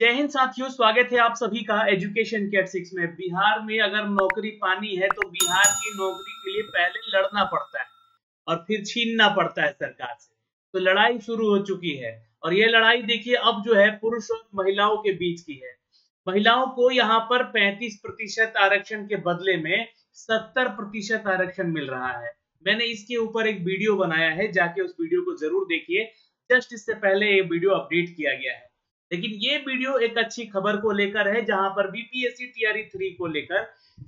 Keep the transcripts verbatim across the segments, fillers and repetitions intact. जय हिंद साथियों, स्वागत है आप सभी का एजुकेशन कैट सिक्स में। बिहार में अगर नौकरी पानी है तो बिहार की नौकरी के लिए पहले लड़ना पड़ता है और फिर छीनना पड़ता है सरकार से। तो लड़ाई शुरू हो चुकी है और ये लड़ाई देखिए अब जो है पुरुष और महिलाओं के बीच की है। महिलाओं को यहाँ पर पैंतीस प्रतिशत आरक्षण के बदले में सत्तर प्रतिशत आरक्षण मिल रहा है। मैंने इसके ऊपर एक वीडियो बनाया है, जाके उस वीडियो को जरूर देखिए। जस्ट इससे पहले ये वीडियो अपडेट किया गया है, लेकिन ये वीडियो एक अच्छी खबर को लेकर है जहां पर बीपीएससी टीआरई थ्री को लेकर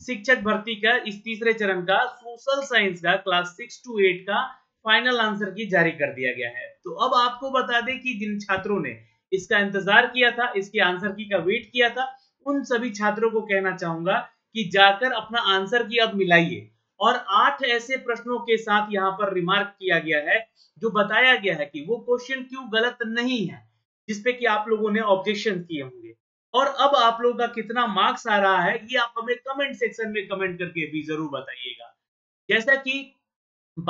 शिक्षक भर्ती का इस तीसरे चरण का सोशल साइंस का क्लास सिक्स टू एट का फाइनल आंसर की जारी कर दिया गया है। तो अब आपको बता दें कि जिन छात्रों ने इसका इंतजार किया था, इसके आंसर की का वेट किया था, उन सभी छात्रों को कहना चाहूंगा कि जाकर अपना आंसर की अब मिलाइए। और आठ ऐसे प्रश्नों के साथ यहाँ पर रिमार्क किया गया है जो बताया गया है कि वो क्वेश्चन क्यों गलत नहीं है, जिसपे कि आप लोगों ने ऑब्जेक्शन किए होंगे। और अब आप लोगों का कितना मार्क्स आ रहा है ये आप हमें कमेंट सेक्शन में कमेंट करके भी जरूर बताइएगा। जैसा कि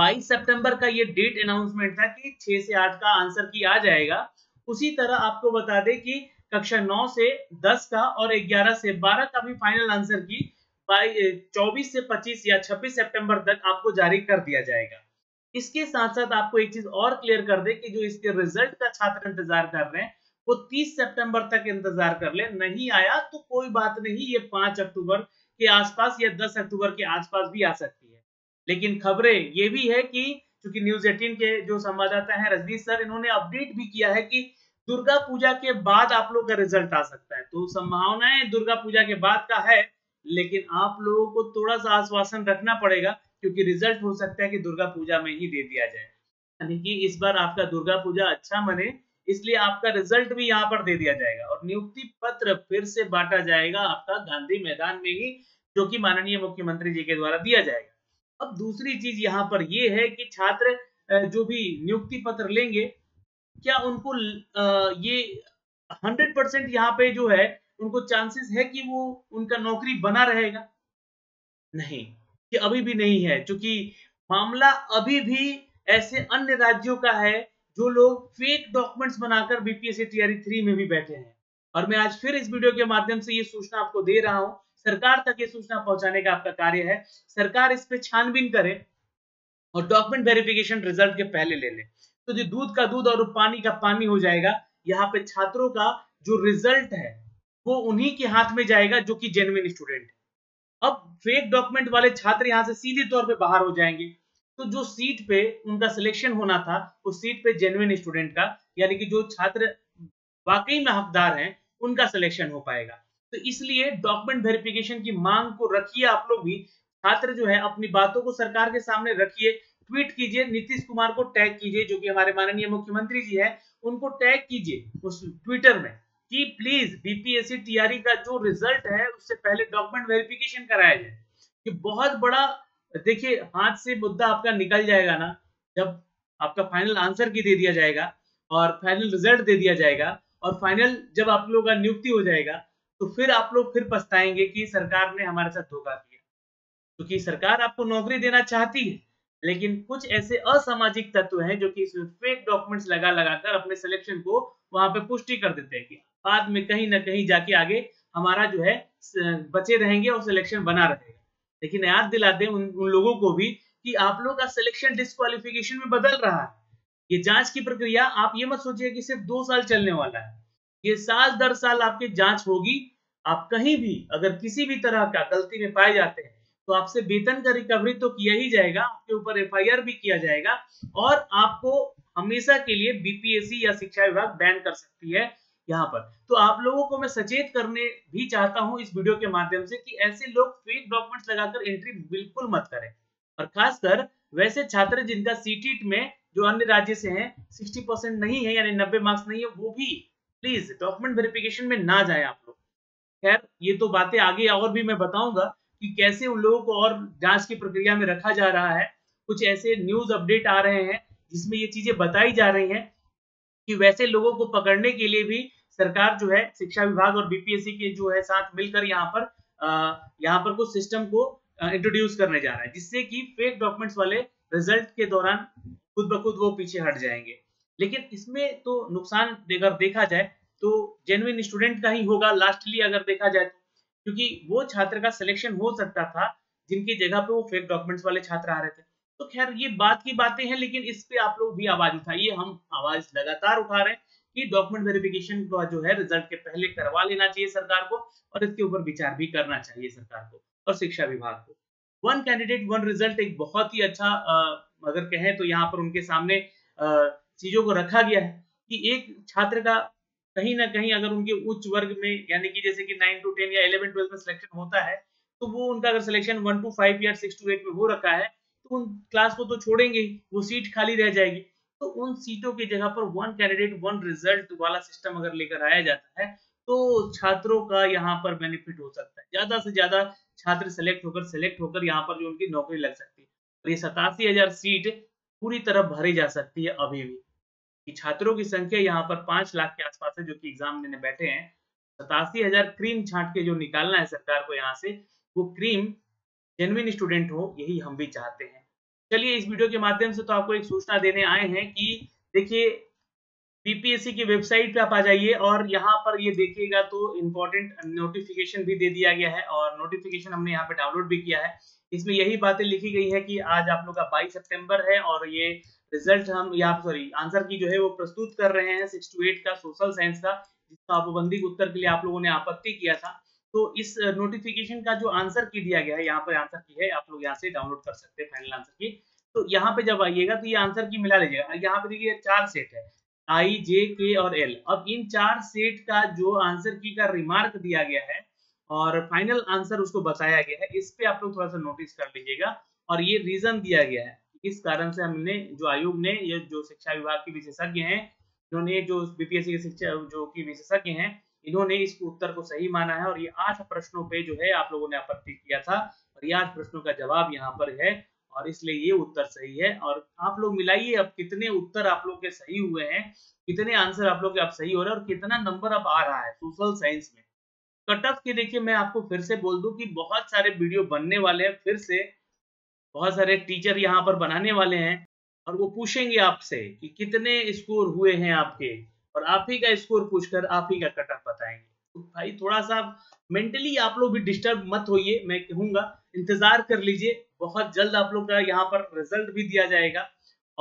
बाईस सितंबर का ये डेट अनाउंसमेंट था कि छह से आठ का आंसर की आ जाएगा, उसी तरह आपको बता दें कि कक्षा नौ से दस का और ग्यारह से बारह का भी फाइनल आंसर की चौबीस से पच्चीस या छब्बीस सितंबर तक आपको जारी कर दिया जाएगा। इसके साथ साथ आपको एक चीज और क्लियर कर दे कि जो इसके रिजल्ट का छात्र इंतजार कर रहे हैं वो तीस सितंबर तक इंतजार कर ले। नहीं आया तो कोई बात नहीं, ये पाँच अक्टूबर के आसपास या दस अक्टूबर के आसपास भी आ सकती है। लेकिन खबरें ये भी है कि चूंकि न्यूज़ अठारह के जो संवाददाता है रजनीश सर, इन्होंने अपडेट भी किया है कि दुर्गा पूजा के बाद आप लोग का रिजल्ट आ सकता है। तो संभावनाएं दुर्गा पूजा के बाद का है, लेकिन आप लोगों को थोड़ा सा आश्वासन रखना पड़ेगा क्योंकि रिजल्ट हो सकता है कि दुर्गा पूजा में ही दे दिया जाए। यानी कि इस बार आपका दुर्गा पूजा अच्छा मने, इसलिए आपका रिजल्ट भी यहाँ पर दे दिया जाएगा और नियुक्ति पत्र फिर से बांटा जाएगा आपका गांधी मैदान में ही, जो कि माननीय मुख्यमंत्री जी के द्वारा दिया जाएगा। अब दूसरी चीज यहाँ पर ये है कि छात्र जो भी नियुक्ति पत्र लेंगे, क्या उनको ये हंड्रेड परसेंट यहाँ पे जो है उनको चांसेस है कि वो उनका नौकरी बना रहेगा? नहीं, कि अभी भी नहीं है, क्योंकि मामला अभी भी ऐसे अन्य राज्यों का है जो लोग फेक डॉक्यूमेंट्स बनाकर बीपीएससी टीआरई थ्री में भी बैठे हैं। और मैं आज फिर इस वीडियो के माध्यम से ये सूचना आपको दे रहा हूं, सरकार तक ये सूचना पहुंचाने का आपका कार्य है। सरकार इस पे छानबीन करे और डॉक्यूमेंट वेरिफिकेशन रिजल्ट के पहले ले ले, तो जो दूध का दूध और पानी का पानी हो जाएगा। यहाँ पे छात्रों का जो रिजल्ट है वो उन्हीं के हाथ में जाएगा जो कि जेन्युइन स्टूडेंट है। अब फेक डॉक्यूमेंट वाले छात्र यहाँ से सीधे तौर पे बाहर हो जाएंगे, तो जो सीट पे उनका सिलेक्शन होना था उस सीट पे जेन्युइन स्टूडेंट का, यानी कि जो छात्र वाकई में हकदार हैं, उनका सिलेक्शन हो पाएगा। तो इसलिए डॉक्यूमेंट वेरिफिकेशन की मांग को रखिए आप लोग भी। छात्र जो है अपनी बातों को सरकार के सामने रखिए, ट्वीट कीजिए, नीतीश कुमार को टैग कीजिए जो कि हमारे माननीय मुख्यमंत्री जी है, उनको टैग कीजिए उस ट्विटर में कि प्लीज बीपीएससी टीआरई का जो रिजल्ट है उससे पहले डॉक्यूमेंट वेरिफिकेशन कराया जाए। कि बहुत बड़ा देखिए हाथ से मुद्दा आपका निकल जाएगा ना, जब आपका फाइनल आंसर की दे दिया जाएगा और फाइनल रिजल्ट दे दिया जाएगा और फाइनल जब आप लोगों का नियुक्ति हो जाएगा, तो फिर आप लोग फिर पछताएंगे कि सरकार ने हमारे साथ धोखा किया। क्योंकि सरकार आपको नौकरी देना चाहती है, लेकिन कुछ ऐसे असामाजिक तत्व हैं जो कि फेक डॉक्यूमेंट्स लगा लगाकर अपने सिलेक्शन को वहां पे पुष्टि कर देते हैं कि बाद में कहीं ना कहीं जाके आगे हमारा जो है बचे रहेंगे और सिलेक्शन बना रहेगा। लेकिन याद दिलाते हैं उन, उन लोगों को भी कि आप लोग का सिलेक्शन डिस्क्वालिफिकेशन में बदल रहा है। ये जांच की प्रक्रिया आप ये मत सोचिए कि सिर्फ दो साल चलने वाला है, ये साल दर साल आपकी जांच होगी। आप कहीं भी अगर किसी भी तरह का गलती में पाए जाते हैं तो आपसे वेतन का रिकवरी तो किया ही जाएगा, आपके ऊपर एफआईआर भी किया जाएगा और आपको हमेशा के लिए बीपीएससी या शिक्षा विभाग बैन कर सकती है यहाँ पर। तो आप लोगों को मैं सचेत करने भी चाहता हूँ इस वीडियो के माध्यम से कि ऐसे लोग फेक डॉक्यूमेंट्स लगाकर एंट्री बिल्कुल मत करें। और खासकर वैसे छात्र जिनका सीटीट में जो अन्य राज्य से हैं सिक्सटी परसेंट नहीं है, यानी नब्बे मार्क्स नहीं है, वो भी प्लीज डॉक्यूमेंट वेरिफिकेशन में ना जाए आप लोग। खैर, ये तो बातें आगे और भी मैं बताऊंगा कि कैसे उन लोगों को और जांच की प्रक्रिया में रखा जा रहा है। कुछ ऐसे न्यूज अपडेट आ रहे हैं जिसमें ये चीजें बताई जा रही हैं कि वैसे लोगों को पकड़ने के लिए भी सरकार जो है शिक्षा विभाग और बीपीएससी के जो है साथ मिलकर यहाँ पर यहाँ पर कुछ सिस्टम को इंट्रोड्यूस करने जा रहा है, जिससे कि फेक डॉक्यूमेंट्स वाले रिजल्ट के दौरान खुद ब खुद वो पीछे हट जाएंगे। लेकिन इसमें तो नुकसान अगर देखा जाए तो जेन्युइन स्टूडेंट का ही होगा लास्टली अगर देखा जाए, क्योंकि वो छात्र का सिलेक्शन हो सकता था जिनकी जगह पे वो फेक डॉक्यूमेंट्स वाले छात्र आ रहे थे। तो खैर ये बात की बातें हैं, लेकिन इस पे आप लोग भी आवाज उठाइए। हम आवाज लगातार उठा रहे हैं कि डॉक्यूमेंट वेरिफिकेशन का जो है रिजल्ट के पहले करवा लेना चाहिए सरकार को, और इसके ऊपर विचार भी करना चाहिए सरकार को और शिक्षा विभाग को। वन कैंडिडेट वन रिजल्ट एक बहुत ही अच्छा आ, अगर कहें तो यहाँ पर उनके सामने आ, चीजों को रखा गया है कि एक छात्र का कहीं ना कहीं अगर उनके उच्च वर्ग में यानी कि जैसे कि नाइन टू टेन या इलेवन ट्वेल्थ में सिलेक्शन होता है, तो वो उनका अगर सिलेक्शन वन टू फाइव या सिक्स टू एट में हो रखा है तो उन क्लास को तो छोड़ेंगे, वो सीट खाली रह जाएगी। तो उन सीटों की जगह पर वन कैंडिडेट वन रिजल्ट वाला सिस्टम अगर लेकर आया जाता है तो छात्रों का यहाँ पर बेनिफिट हो सकता है, ज्यादा से ज्यादा छात्र सेलेक्ट होकर सेलेक्ट होकर यहाँ पर जो उनकी नौकरी लग सकती है। और ये सतासी हजार सीट पूरी तरह भरी जा सकती है। अभी भी छात्रों की संख्या यहाँ पर पांच लाख के आसपास है जो कि एग्जाम देने बैठे हैं। सतासी हजार क्रीम छांट के जो निकालना है सरकार को यहाँ से, वो क्रीम जेन्युइन स्टूडेंट हो, यही हम भी चाहते हैं। चलिए इस वीडियो के माध्यम से तो आपको एक सूचना देने आए हैं कि देखिए बीपीएससी की वेबसाइट पे आप आ जाइए और यहाँ पर ये देखिएगा तो इम्पोर्टेंट नोटिफिकेशन भी दे दिया गया है, और नोटिफिकेशन हमने यहाँ पे डाउनलोड भी किया है। इसमें यही बातें लिखी गई है कि आज आप लोग का बाईस सितंबर है और ये रिजल्ट हम यहाँ सॉरी आंसर की जो है वो प्रस्तुत कर रहे हैं सिक्स टू एट का सोशल साइंस का, जिसका आपबंदी उत्तर के लिए आप लोगों ने आपत्ति किया था। तो इस नोटिफिकेशन का जो आंसर की दिया गया है, यहाँ पर आंसर की है, आप लोग यहाँ से डाउनलोड कर सकते हैं फाइनल आंसर की। तो यहाँ पे जब आइएगा तो ये आंसर की मिला लीजिएगा। यहाँ पे देखिए चार सेट है, आई, जे, के और एल। अब इन चार सेट का जो आंसर की का रिमार्क दिया गया है और फाइनल आंसर उसको बताया गया है, इस पे आप लोग थोड़ा सा नोटिस कर लीजिएगा। और ये रीजन दिया गया है, इस कारण से हमने जो आयोग ने ये जो शिक्षा विभाग के विशेषज्ञ हैं, इन्होंने जो बीपीएससी के शिक्षा जो की विशेषज्ञ हैं, इन्होंने इस उत्तर को सही माना है। और ये आठ प्रश्नों पे जो है आप लोगों ने आपत्ति किया था और ये आठ प्रश्नों का जवाब यहाँ पर है और इसलिए ये उत्तर सही है। और आप लोग मिलाइए अब कितने उत्तर आप लोग के सही हुए हैं, कितने आंसर आप लोग के आप सही हो रहे हैं और कितना नंबर अब आ रहा है सोशल साइंस में कट ऑफ के। देखिए मैं आपको फिर से बोल दूं कि बहुत सारे वीडियो बनने वाले हैं, फिर से बहुत सारे टीचर यहाँ पर बनाने वाले हैं और वो पूछेंगे आपसे कि कितने स्कोर हुए हैं आपके, और आप ही का स्कोर पूछकर आप ही का कट ऑफ बताएंगे। तो भाई थोड़ा सा मेंटली आप लोग भी डिस्टर्ब मत होइए, मैं कहूँगा इंतजार कर लीजिए, बहुत जल्द आप लोग का यहाँ पर रिजल्ट भी दिया जाएगा।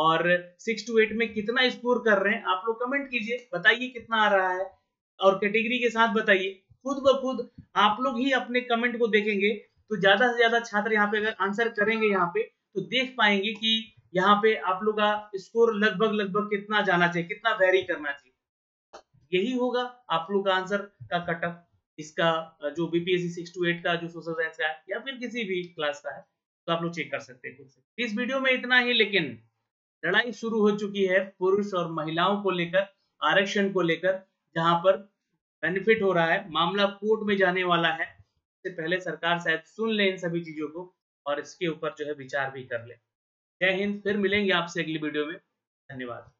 और सिक्स टू एट में कितना स्कोर कर रहे हैं आप लोग कमेंट कीजिए, बताइए कितना आ रहा है और कैटेगरी के साथ बताइए। खुद ब खुद आप लोग ही अपने कमेंट को देखेंगे तो ज्यादा से ज्यादा छात्र यहाँ पे अगर आंसर करेंगे यहाँ पे तो देख पाएंगे कि यहाँ पे आप लोग का स्कोर लगभग लगभग कितना जाना चाहिए, कितना वेरी करना चाहिए। यही होगा आप लोग का आंसर का कट ऑफ, इसका जो बीपीएससी सिक्स टू एट का जो सोशल साइंस का है या फिर किसी भी क्लास का है, तो आप लोग चेक कर सकते हैं। इस वीडियो में इतना ही, लेकिन लड़ाई शुरू हो चुकी है पुरुष और महिलाओं को लेकर, आरक्षण को लेकर, जहां पर बेनिफिट हो रहा है। मामला कोर्ट में जाने वाला है, इससे पहले सरकार शायद सुन ले इन सभी चीजों को और इसके ऊपर जो है विचार भी कर ले। जय हिंद, फिर मिलेंगे आपसे अगली वीडियो में, धन्यवाद।